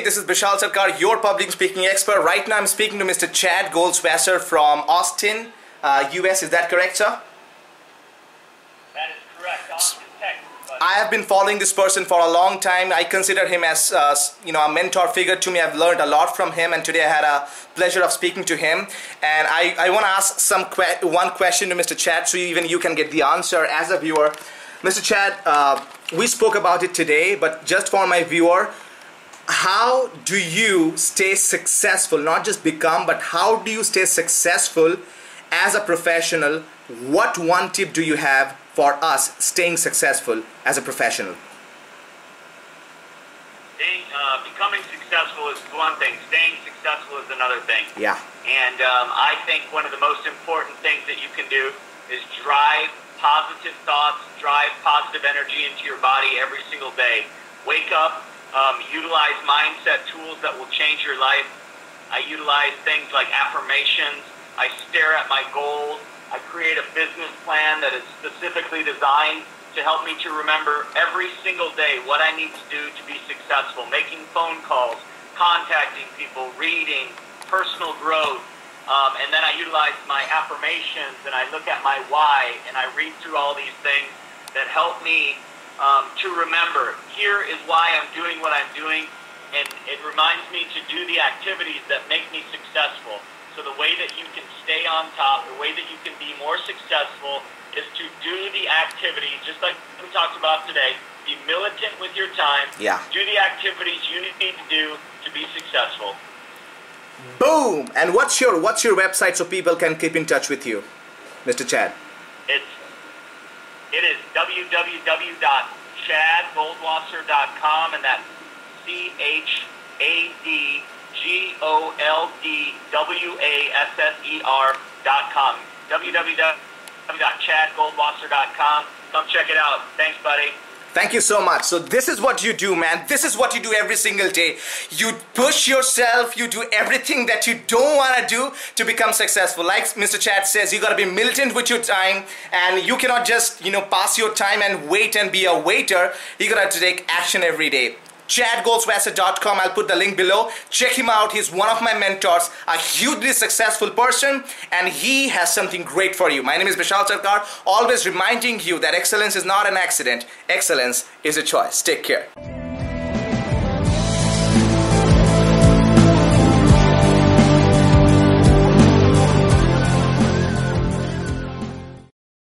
Hey, this is Bishal Sarkar, your public speaking expert. Right now I'm speaking to Mr. Chad Goldwasser from Austin, US. Is that correct, sir? That is correct. Austin, Texas. I have been following this person for a long time. I consider him as a mentor figure to me. I've learned a lot from him, and today I had a pleasure of speaking to him. And I want to ask one question to Mr. Chad, so even you can get the answer as a viewer. Mr. Chad, we spoke about it today, but just for my viewer, how do you stay successful, not just become, but how do you stay successful as a professional? What one tip do you have for us staying successful as a professional? Becoming successful is one thing. Staying successful is another thing. Yeah. And I think one of the most important things that you can do is drive positive thoughts, drive positive energy into your body every single day. Wake up, utilize mindset tools that will change your life. I utilize things like affirmations. I stare at my goals. I create a business plan that is specifically designed to help me to remember every single day what I need to do to be successful. Making phone calls, contacting people, reading, personal growth. And then I utilize my affirmations, and I look at my why, and I read through all these things that help me to remember, here is why I'm doing what I'm doing, and it reminds me to do the activities that make me successful. So the way that you can stay on top, the way that you can be more successful is to do the activity, just like we talked about today, be militant with your time, yeah. Do the activities you need to do to be successful. Boom! And what's your website so people can keep in touch with you, Mr. Chad? It is www.chadgoldwasser.com, and that's ChadGoldwasser.com. www.chadgoldwasser.com. Come check it out. Thanks, buddy. Thank you so much. So this is what you do, man. This is what you do every single day. You push yourself. You do everything that you don't want to do to become successful. Like Mr. Chad says, you got to be militant with your time, and you cannot just, pass your time and wait and be a waiter. You got to take action every day. ChadGoldwasser.com. I'll put the link below. Check him out. He's one of my mentors, a hugely successful person, and he has something great for you. My name is Bishal Sarkar, always reminding you that excellence is not an accident. Excellence is a choice. Take care.